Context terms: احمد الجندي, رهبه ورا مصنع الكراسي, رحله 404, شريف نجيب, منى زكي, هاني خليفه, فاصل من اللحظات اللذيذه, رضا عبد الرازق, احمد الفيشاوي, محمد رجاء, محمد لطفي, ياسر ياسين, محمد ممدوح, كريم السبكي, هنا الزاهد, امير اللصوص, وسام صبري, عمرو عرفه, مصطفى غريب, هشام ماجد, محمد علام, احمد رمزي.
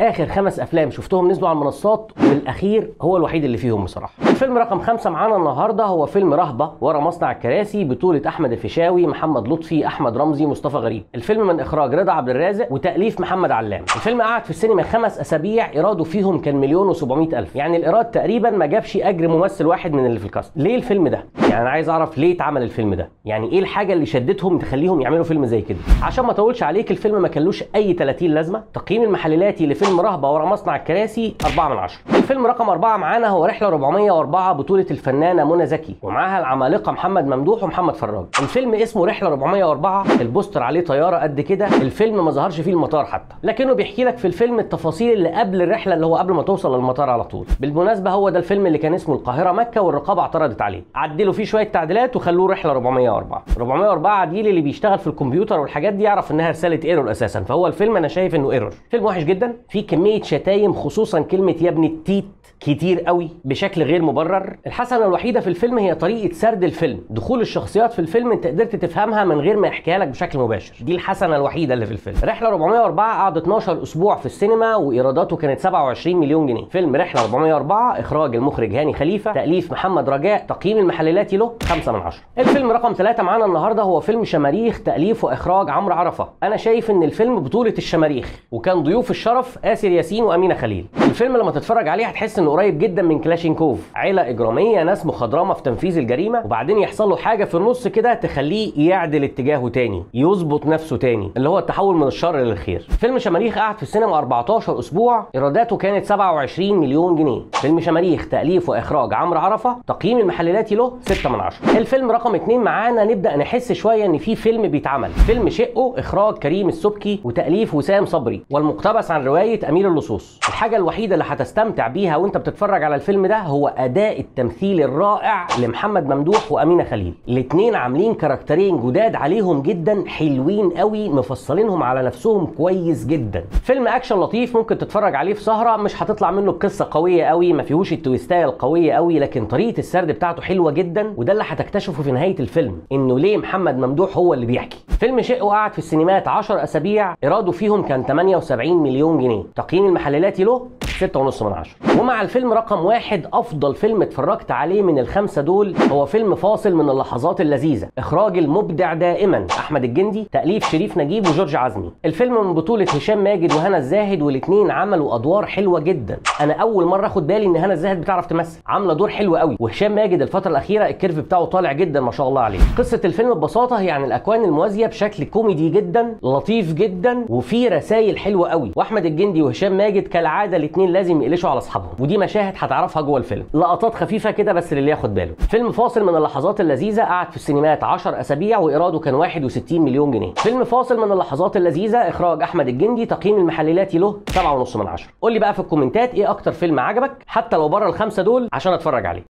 اخر 5 افلام شفتهم نزلوا على المنصات والاخير هو الوحيد اللي فيهم بصراحه. الفيلم رقم 5 معانا النهارده هو فيلم رهبه ورا مصنع الكراسي بطوله احمد الفيشاوي، محمد لطفي، احمد رمزي، مصطفى غريب. الفيلم من اخراج رضا عبد الرازق وتاليف محمد علام. الفيلم قعد في السينما 5 اسابيع ايراده فيهم كان 1,700,000، يعني الايراد تقريبا ما جابش اجر ممثل واحد من اللي في الكاست. ليه الفيلم ده؟ يعني انا عايز اعرف ليه اتعمل الفيلم ده؟ يعني ايه الحاجه اللي شدتهم تخليهم يعملوا فيلم زي كده؟ عشان ما اطولش عليك، الفيلم ما كلوش اي 30 لازمه. تقييم المحللاتي فيلم رهبه ورا مصنع الكراسي 4/10. الفيلم رقم 4 معانا هو رحله 404 بطوله الفنانه منى زكي ومعاها العمالقه محمد ممدوح ومحمد فراج. الفيلم اسمه رحله 404، البوستر عليه طياره قد كده، الفيلم ما ظهرش فيه المطار حتى، لكنه بيحكي لك في الفيلم التفاصيل اللي قبل الرحله اللي هو قبل ما توصل للمطار على طول. بالمناسبه هو ده الفيلم اللي كان اسمه القاهره مكه والرقابه اعترضت عليه، عدلوا فيه شويه تعديلات وخلوه رحله 404. 404 عديل اللي بيشتغل في الكمبيوتر والحاجات دي يعرف انها رساله ايرور اساسا، فهو الفيلم انا شايف انه ايرور. فيلم وحش جدا، في كميه شتايم خصوصا كلمه يا ابن التيت كتير قوي بشكل غير مبرر. الحسنه الوحيده في الفيلم هي طريقه سرد الفيلم، دخول الشخصيات في الفيلم انت قدرت تفهمها من غير ما يحكيها لك بشكل مباشر، دي الحسنه الوحيده اللي في الفيلم. رحله 404 قعد 12 اسبوع في السينما وايراداته كانت 27 مليون جنيه. فيلم رحله 404 اخراج المخرج هاني خليفه، تاليف محمد رجاء، تقييم المحللاتي له 5/10. الفيلم رقم 3 معانا النهارده هو فيلم شماريخ، تاليف واخراج عمرو عرفه. انا شايف ان الفيلم بطوله الشماريخ وكان ضيوف الشرف ياسر ياسين وامينه خليل. الفيلم لما تتفرج عليه هتحس انه قريب جدا من كلاشينكوف، عيله اجراميه ناس مخضرمه في تنفيذ الجريمه وبعدين يحصل له حاجه في النص كده تخليه يعدل اتجاهه تاني، يظبط نفسه تاني، اللي هو التحول من الشر للخير. فيلم شماريخ قعد في السينما 14 اسبوع ايراداته كانت 27 مليون جنيه. فيلم شماريخ تاليف واخراج عمرو عرفه، تقييم المحللاتي له 6/10. الفيلم رقم 2 معانا نبدا نحس شويه ان في فيلم بيتعمل، فيلم شقه اخراج كريم السبكي وتاليف وسام صبري والمقتبس عن روايه امير اللصوص. الحاجه الوحيده اللي هتستمتع بيها وانت بتتفرج على الفيلم ده هو اداء التمثيل الرائع لمحمد ممدوح وامينه خليل. الاثنين عاملين كاركترين جداد عليهم جدا، حلوين قوي، مفصلينهم على نفسهم كويس جدا. فيلم اكشن لطيف ممكن تتفرج عليه في سهره، مش هتطلع منه بقصه قويه قوي، ما فيهوش التويستايه القويه قوي، لكن طريقه السرد بتاعته حلوه جدا، وده اللي هتكتشفه في نهايه الفيلم انه ليه محمد ممدوح هو اللي بيحكي. فيلم شقه قعد في السينمات 10 اسابيع ايراده فيهم كان 78 مليون جنيه، تقييم المحللاتي له 6.5/10. ومع الفيلم رقم 1 افضل فيلم اتفرجت عليه من ال5 دول هو فيلم فاصل من اللحظات اللذيذه، اخراج المبدع دائما احمد الجندي، تاليف شريف نجيب وجورج عزمي. الفيلم من بطوله هشام ماجد وهنا الزاهد، والاثنين عملوا ادوار حلوه جدا. انا اول مره اخد بالي ان هنا الزاهد بتعرف تمثل، عامله دور حلو قوي، وهشام ماجد الفتره الاخيره الكيرف بتاعه طالع جدا ما شاء الله عليه. قصه الفيلم ببساطه هي عن الاكوان الموازيه بشكل كوميدي جدا لطيف جدا وفي رسائل حلوه قوي، واحمد الجندي وهشام ماجد كالعاده الاثنين لازم يقلشوا على اصحابهم، ودي مشاهد هتعرفها جوه الفيلم، لقطات خفيفه كده بس للي ياخد باله. فيلم فاصل من اللحظات اللذيذه قعد في السينمات 10 اسابيع وايراده كان 61 مليون جنيه. فيلم فاصل من اللحظات اللذيذه اخراج احمد الجندي، تقييم المحللاتي له 7.5/10. قول لي بقى في الكومنتات ايه اكتر فيلم عجبك حتى لو بره ال5 دول عشان اتفرج عليه.